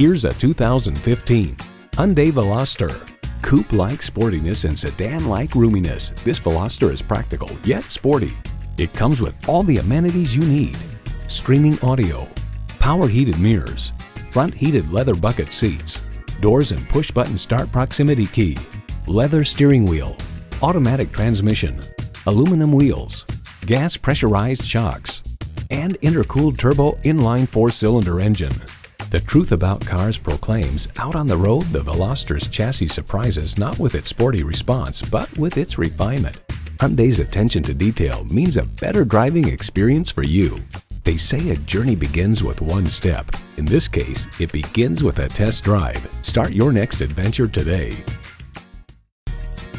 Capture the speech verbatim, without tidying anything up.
Here's a two thousand fifteen Hyundai Veloster. Coupe-like sportiness and sedan-like roominess, this Veloster is practical yet sporty. It comes with all the amenities you need: streaming audio, power heated mirrors, front heated leather bucket seats, doors and push-button start proximity key, leather steering wheel, automatic transmission, aluminum wheels, gas pressurized shocks, and intercooled turbo inline four-cylinder engine. The Truth About Cars proclaims, out on the road, the Veloster's chassis surprises not with its sporty response, but with its refinement. Hyundai's attention to detail means a better driving experience for you. They say a journey begins with one step. In this case, it begins with a test drive. Start your next adventure today.